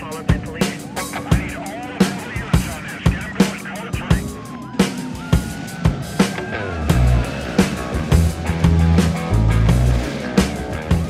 followed by police. I need all local units on this. I'm going code 3.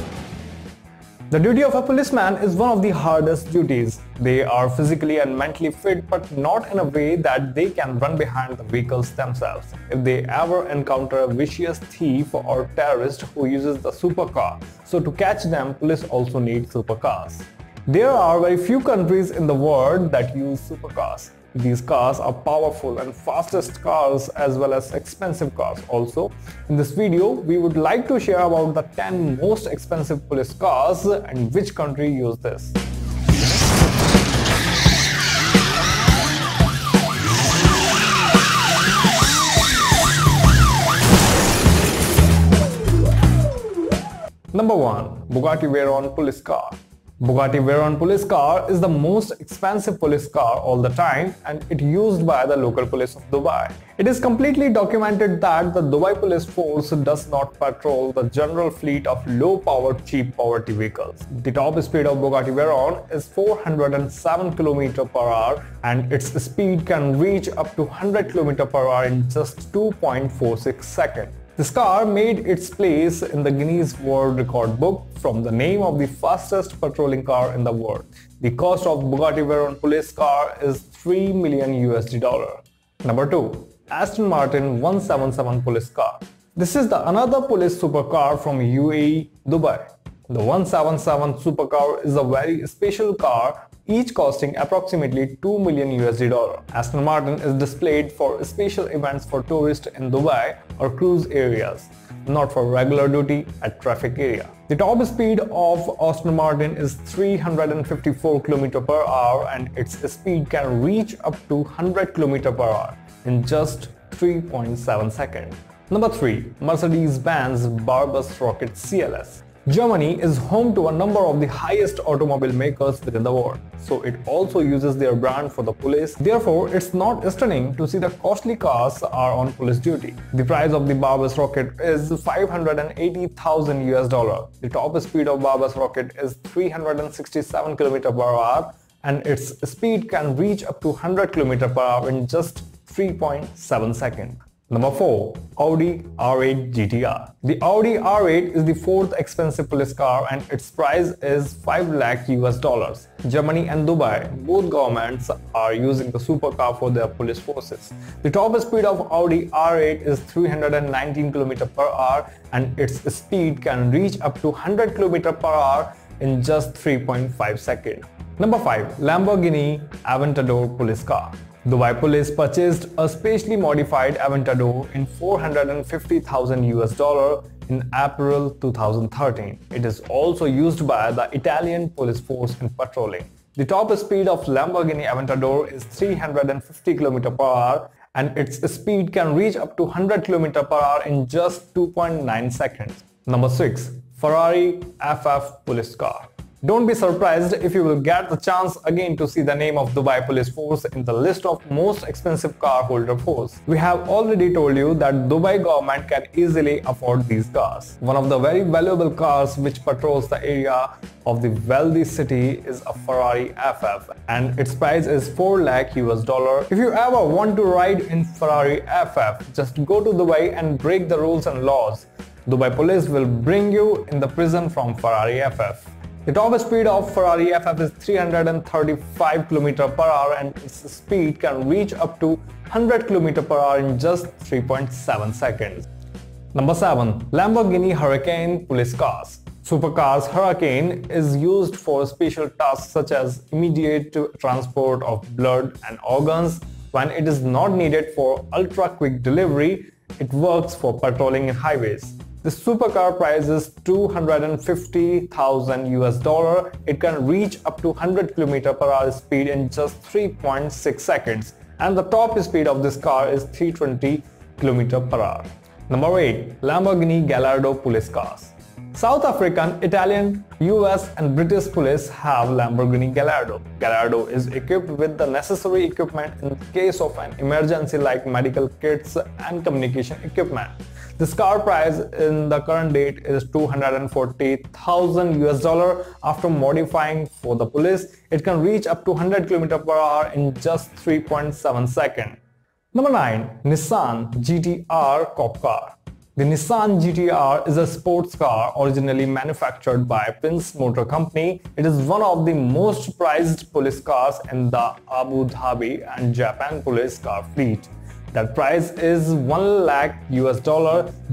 The duty of a policeman is one of the hardest duties. They are physically and mentally fit, but not in a way that they can run behind the vehicles themselves. If they ever encounter a vicious thief or terrorist who uses the supercar, so to catch them, police also need supercars. There are very few countries in the world that use supercars. These cars are powerful and fastest cars as well as expensive cars also. In this video, we would like to share about the 10 most expensive police cars and which country use this. Number 1. Bugatti Veyron police car. Bugatti Veyron police car is the most expensive police car all the time, and it used by the local police of Dubai. It is completely documented that the Dubai police force does not patrol the general fleet of low-power, cheap poverty vehicles. The top speed of Bugatti Veyron is 407 km/h, and its speed can reach up to 100 km/h in just 2.46 seconds. This car made its place in the Guinness World Record book from the name of the fastest patrolling car in the world. The cost of Bugatti Veyron police car is $3 million. Number 2. Aston Martin 177 police car. This is the another police supercar from UAE, Dubai. The 177 supercar is a very special car, each costing approximately $2 million. Aston Martin is displayed for special events for tourists in Dubai or cruise areas, not for regular duty at traffic area. The top speed of Aston Martin is 354 km/h, and its speed can reach up to 100 km/h in just 3.7 seconds. Number 3. Mercedes-Benz Brabus Rocket CLS. Germany is home to a number of the highest automobile makers within the world, so it also uses their brand for the police. Therefore, it's not stunning to see the costly cars are on police duty. The price of the Brabus Rocket is $580,000. The top speed of Brabus Rocket is 367 km/h, and its speed can reach up to 100 km/h in just 3.7 seconds. Number 4. Audi R8 GTR. The Audi R8 is the fourth expensive police car, and its price is $5 lakh. Germany and Dubai, both governments are using the supercar for their police forces. The top speed of Audi R8 is 319 km/h, and its speed can reach up to 100 km/h in just 3.5 seconds. Number 5. Lamborghini Aventador police car. Dubai police purchased a specially modified Aventador in $450,000 in April 2013. It is also used by the Italian police force in patrolling. The top speed of Lamborghini Aventador is 350 km/h, and its speed can reach up to 100 km/h in just 2.9 seconds. Number 6. Ferrari FF police car. Don't be surprised if you will get the chance again to see the name of Dubai police force in the list of most expensive car holder force. We have already told you that Dubai government can easily afford these cars. One of the very valuable cars which patrols the area of the wealthy city is a Ferrari FF, and its price is $4 lakh. If you ever want to ride in Ferrari FF, just go to Dubai and break the rules and laws. Dubai police will bring you in the prison from Ferrari FF. The top speed of Ferrari FF is 335 km/h, and its speed can reach up to 100 km/h in just 3.7 seconds. Number 7. Lamborghini Huracán police cars. Supercars Huracán is used for special tasks such as immediate transport of blood and organs. When it is not needed for ultra-quick delivery, it works for patrolling highways. The supercar price is $250,000. It can reach up to 100 km/h speed in just 3.6 seconds, and the top speed of this car is 320 km/h. Number 8. Lamborghini Gallardo police cars. South African, Italian, US and British police have Lamborghini Gallardo. Gallardo is equipped with the necessary equipment in case of an emergency like medical kits and communication equipment. This car price in the current date is $240,000 after modifying for the police. It can reach up to 100 km/h in just 3.7 seconds. Number 9. Nissan GT-R Cop Car. The Nissan GT-R is a sports car originally manufactured by Prince Motor Company. It is one of the most prized police cars in the Abu Dhabi and Japan police car fleet. That price is $1 lakh.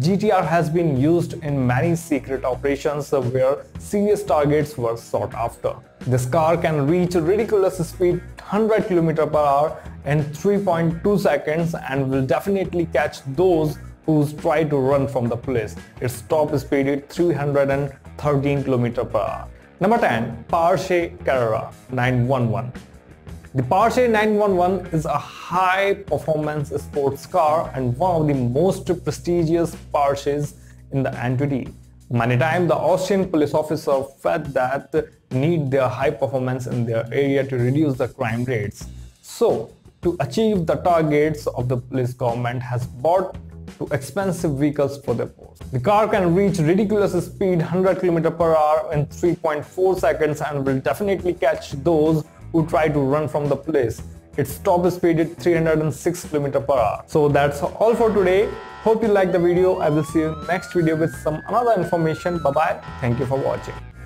GTR has been used in many secret operations where serious targets were sought after. This car can reach a ridiculous speed 100 km/h in 3.2 seconds and will definitely catch those who try to run from the police. Its top speed is 313 km/h. Number 10. Porsche Carrera 911. The Porsche 911 is a high-performance sports car and one of the most prestigious Porsches in the entity. Many times the Austrian police officers felt that need their high performance in their area to reduce the crime rates. So, to achieve the targets of the police, government has bought two expensive vehicles for their post. The car can reach ridiculous speed 100 km/h in 3.4 seconds and will definitely catch those who try to run from the police. Its top speed is 306 km/h. So that's all for today. Hope you liked the video. I will see you next video with some another information. Bye bye. Thank you for watching.